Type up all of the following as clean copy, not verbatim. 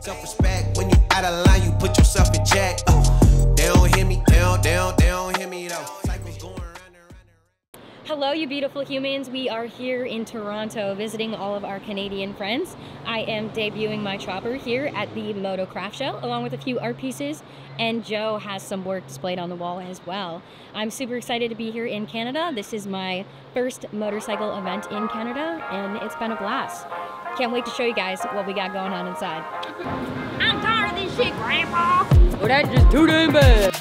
Self-respect, when you out of line, you put yourself in check. They don't hear me, they don't hear me though. Cycles going around and around. Hello, you beautiful humans. We are here in Toronto visiting all of our Canadian friends. I am debuting my chopper here at the Moto Craft Show, along with a few art pieces, and Joe has some work displayed on the wall as well. I'm super excited to be here in Canada. This is my first motorcycle event in Canada, and it's been a blast. Can't wait to show you guys what we got going on inside. I'm tired of this shit, Grandpa! Well, that's just too damn bad.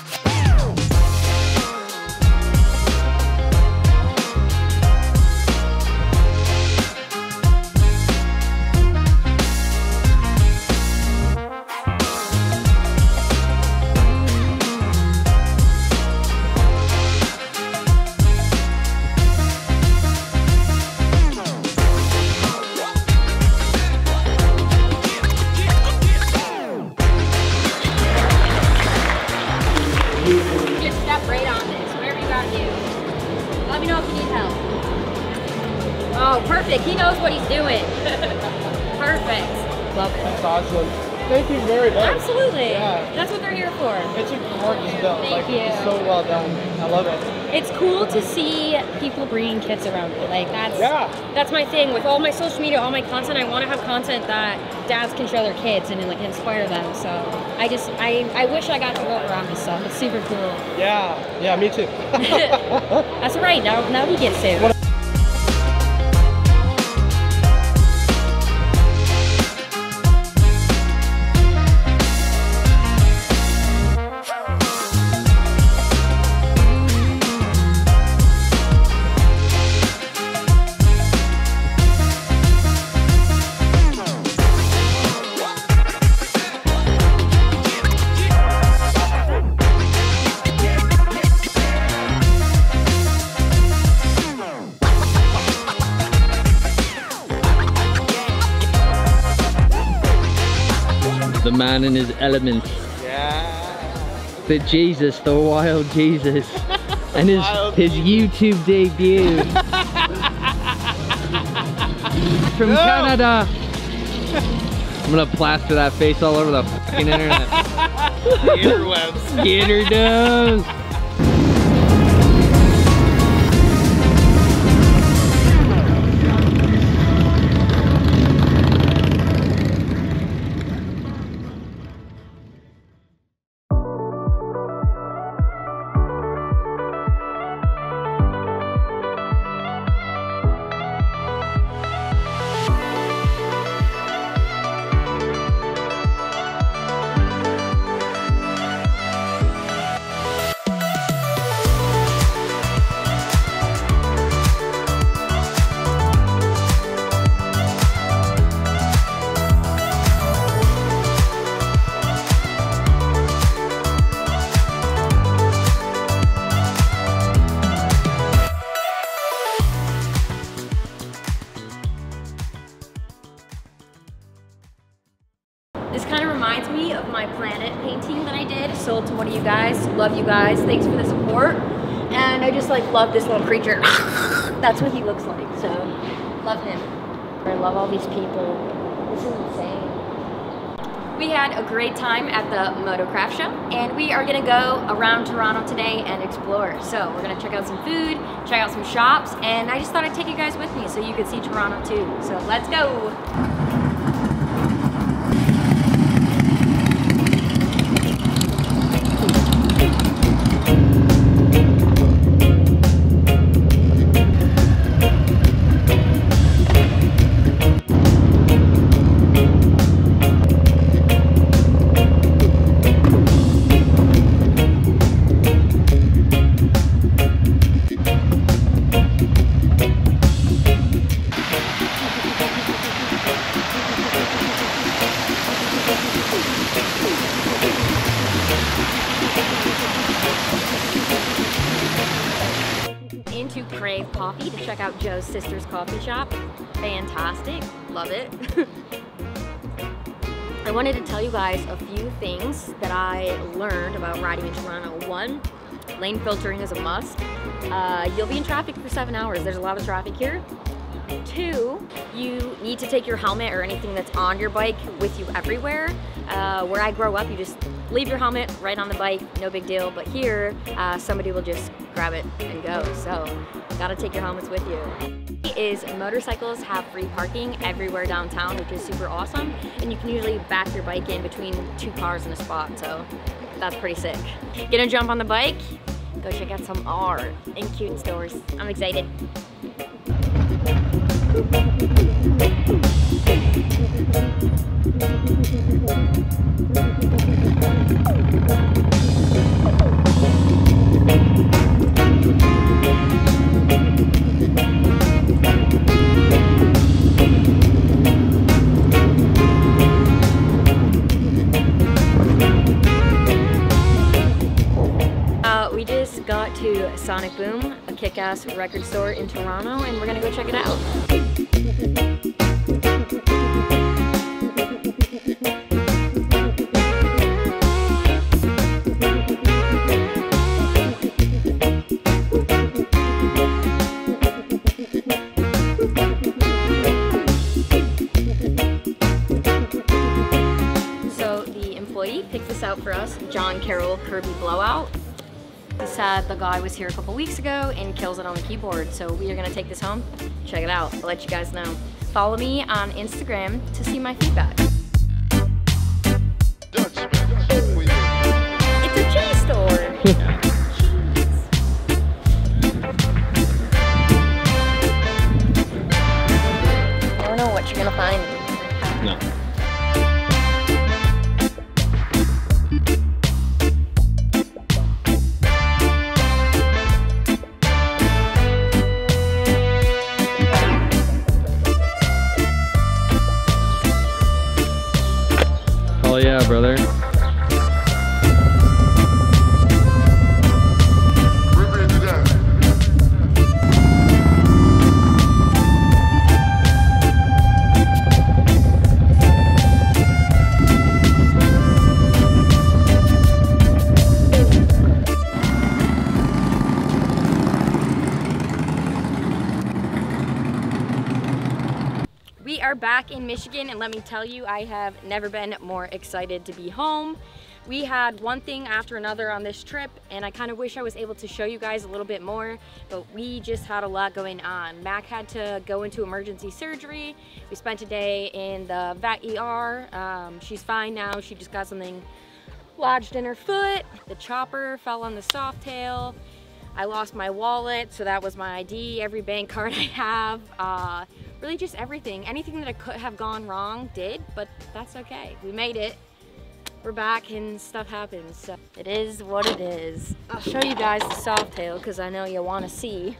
Let me know if you need help. Oh, perfect. He knows what he's doing. Perfect. Love it. That's awesome. Thank you very much. Absolutely. Yeah. That's what they're here for. It's your work is done. Thank you. It's so well done. I love it. It's cool to see people bringing kids around me. Like, that's my thing. With all my social media, all my content, I want to have content that dads can show their kids and like inspire them. So I just, I wish I got to go around this stuff. It's super cool. Yeah. Yeah, me too. That's right. Now he gets it. What the man in his element. Yeah. The Jesus, the wild Jesus. And his YouTube debut. From Canada. I'm gonna plaster that face all over the fucking internet. Interwebs. Interdubs. This kind of reminds me of my planet painting that I did, sold to one of you guys. Love you guys, thanks for the support. And I just like love this little creature. That's what he looks like, so love him. I love all these people. This is insane. We had a great time at the Moto Craft Show, and we are gonna go around Toronto today and explore. So we're gonna check out some food, check out some shops, and I just thought I'd take you guys with me so you could see Toronto too. So let's go. Into Crave Coffee to check out Joe's sister's coffee shop. Fantastic, love it. I wanted to tell you guys a few things that I learned about riding in Toronto. One, lane filtering is a must. You'll be in traffic for 7 hours. There's a lot of traffic here. Two, you need to take your helmet or anything that's on your bike with you everywhere. Where I grow up, you just leave your helmet right on the bike, no big deal. But here, somebody will just grab it and go. So, gotta take your helmets with you. Is motorcycles have free parking everywhere downtown, which is super awesome. And you can usually back your bike in between two cars in a spot. So, that's pretty sick. Gonna jump on the bike, go check out some art and cute stores. I'm excited. We just got to Sonic Boom, a kick-ass record store in Toronto, and we're gonna go check it out. Picked this out for us, John Carroll Kirby Blowout. He said the guy was here a couple weeks ago and kills it on the keyboard, so we are gonna take this home, check it out, I'll let you guys know. Follow me on Instagram to see my feedback. It's a J store! Oh yeah, brother. We are back in Michigan, and let me tell you, I have never been more excited to be home. We had one thing after another on this trip, and I kind of wish I was able to show you guys a little bit more, but we just had a lot going on. Mac had to go into emergency surgery. We spent a day in the vet ER. She's fine now. She just got something lodged in her foot. The chopper fell on the soft tail. I lost my wallet, so that was my ID, every bank card I have. Really just everything. Anything that I could have gone wrong did, but that's okay. We made it. We're back and stuff happens. So it is what it is. I'll show you guys the soft tail because I know you want to see.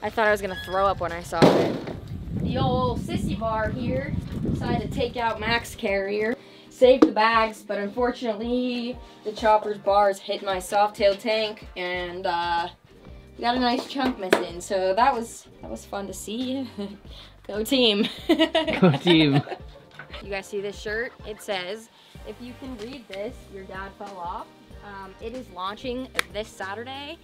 I thought I was gonna throw up when I saw it. The old sissy bar here decided to take out Mac's carrier. Saved the bags, but unfortunately the chopper's bars hit my soft tail tank and we got a nice chunk missing. So that was fun to see. Go team. Go team. You guys see this shirt? It says, if you can read this, your dad fell off. It is launching this Saturday.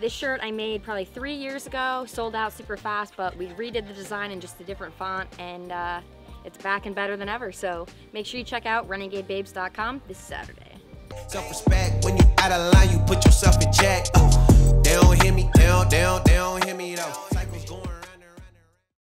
This shirt I made probably 3 years ago, sold out super fast, but we redid the design in just a different font, and it's back and better than ever. So make sure you check out renegadebabes.com this Saturday. Self-respect, when you out of line, you put yourself in check. They don't hear me, they don't hear me though.